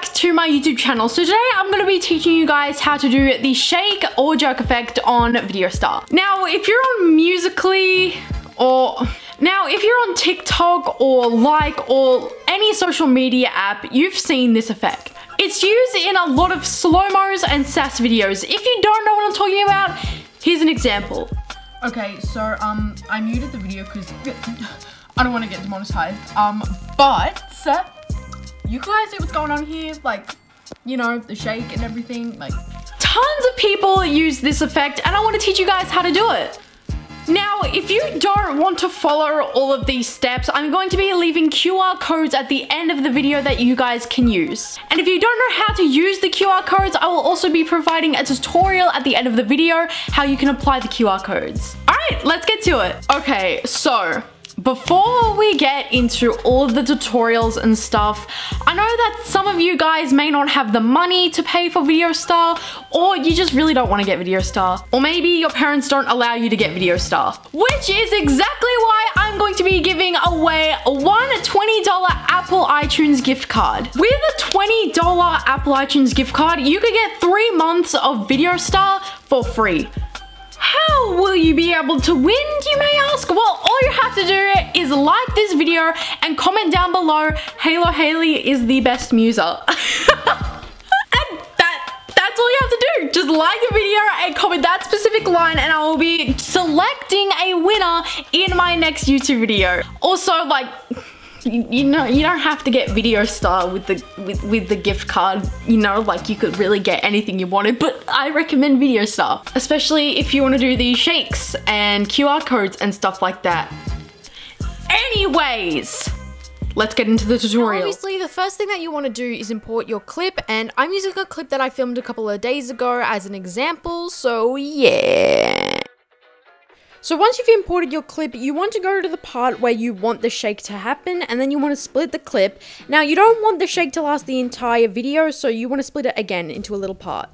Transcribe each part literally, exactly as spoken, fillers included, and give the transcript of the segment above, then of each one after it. back to my YouTube channel. So today I'm going to be teaching you guys how to do the shake or jerk effect on VideoStar. Now if you're on Musically or now if you're on TikTok or like or any social media app, you've seen this effect. It's used in a lot of slow-mos and sass videos. If you don't know what I'm talking about, here's an example. Okay, so um I muted the video because I don't want to get demonetized. Um but you guys see what's going on here, like, you know, the shake and everything. Like, tons of people use this effect and I want to teach you guys how to do it. Now, if you don't want to follow all of these steps, I'm going to be leaving Q R codes at the end of the video that you guys can use. And if you don't know how to use the Q R codes, I will also be providing a tutorial at the end of the video how you can apply the Q R codes. All right, let's get to it. Okay, so before we get into all of the tutorials and stuff, I know that some of you guys may not have the money to pay for VideoStar, or you just really don't want to get VideoStar, or maybe your parents don't allow you to get VideoStar, which is exactly why I'm going to be giving away one twenty dollar Apple iTunes gift card. With a twenty dollar Apple iTunes gift card, you could get three months of VideoStar for free. How will you be able to win, you may ask? Well, all you have to do is like this video and comment down below, Halo Haley is the best muser. And that, that's all you have to do. Just like the video and comment that specific line and I will be selecting a winner in my next YouTube video. Also, like, you, you know, you don't have to get VideoStar with the with, with the gift card, you know, like you could really get anything you wanted, but I recommend VideoStar, especially if you want to do these shakes and Q R codes and stuff like that. Anyways, let's get into the tutorial. Obviously, the first thing that you want to do is import your clip, and I'm using a clip that I filmed a couple of days ago as an example, so yeah. So once you've imported your clip, you want to go to the part where you want the shake to happen, and then you want to split the clip. Now, you don't want the shake to last the entire video, so you want to split it again into a little part.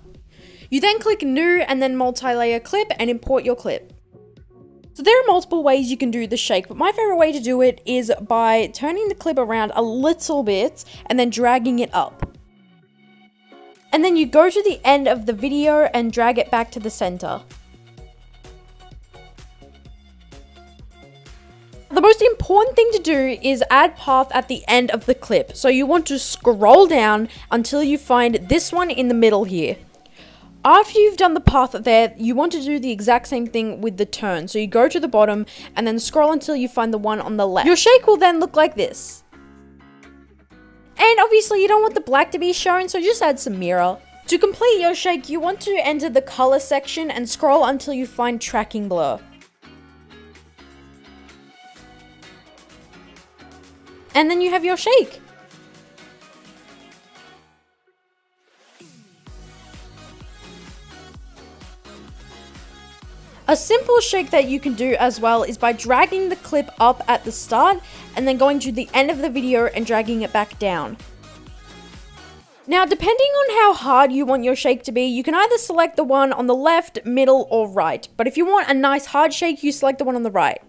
You then click new and then multi-layer clip and import your clip. So there are multiple ways you can do the shake, but my favorite way to do it is by turning the clip around a little bit and then dragging it up. And then you go to the end of the video and drag it back to the center. The most important thing to do is add path at the end of the clip. So you want to scroll down until you find this one in the middle here. After you've done the path there, you want to do the exact same thing with the turn. So you go to the bottom and then scroll until you find the one on the left. Your shake will then look like this. And obviously you don't want the black to be shown, so just add some mirror. To complete your shake, you want to enter the color section and scroll until you find tracking blur. And then you have your shake. A simple shake that you can do as well is by dragging the clip up at the start and then going to the end of the video and dragging it back down. Now, depending on how hard you want your shake to be, you can either select the one on the left, middle, or right. But if you want a nice hard shake, you select the one on the right.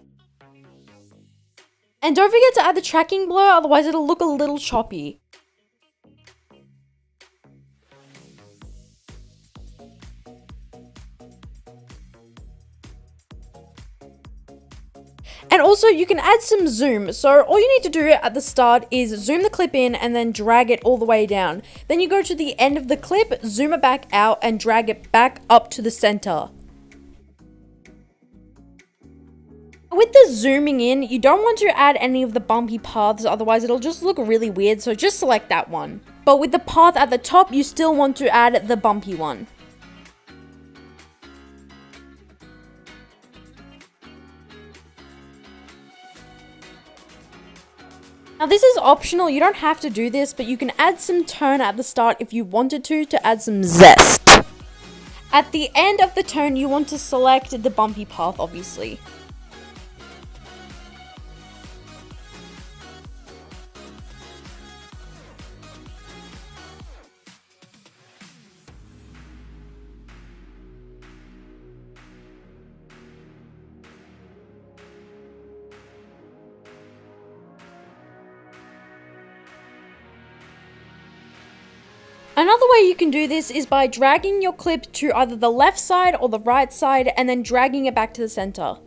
And don't forget to add the tracking blur, otherwise it'll look a little choppy. And also you can add some zoom. So all you need to do at the start is zoom the clip in and then drag it all the way down. Then you go to the end of the clip, zoom it back out and drag it back up to the center. With the zooming in, you don't want to add any of the bumpy paths, otherwise it'll just look really weird, so just select that one. But with the path at the top, you still want to add the bumpy one. Now this is optional, you don't have to do this, but you can add some turn at the start if you wanted to, to add some zest. At the end of the turn, you want to select the bumpy path, obviously. Another way you can do this is by dragging your clip to either the left side or the right side and then dragging it back to the center.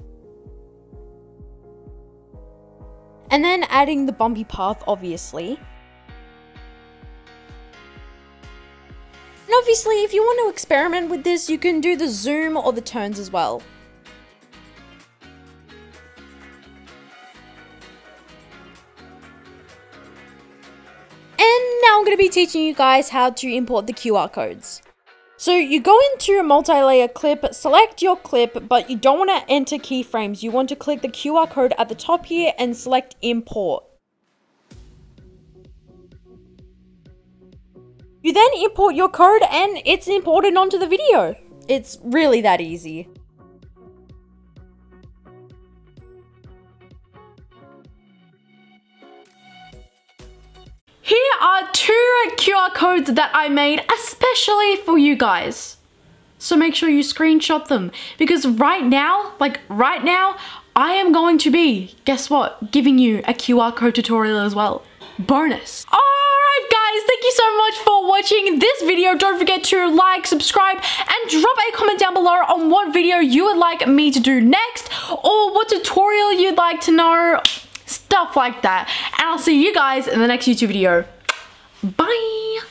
And then adding the bumpy path, obviously. And obviously, if you want to experiment with this, you can do the zoom or the turns as well. Now I'm going to be teaching you guys how to import the Q R codes. So you go into your multi-layer clip, select your clip, but you don't want to enter keyframes. You want to click the Q R code at the top here and select import. You then import your code and it's imported onto the video. It's really that easy. Here are two Q R codes that I made especially for you guys. So make sure you screenshot them, because right now, like right now, I am going to be, guess what, giving you a Q R code tutorial as well. Bonus. Alright guys, thank you so much for watching this video. Don't forget to like, subscribe, and drop a comment down below on what video you would like me to do next, or what tutorial you'd like to know. Stuff like that. And I'll see you guys in the next YouTube video. Bye!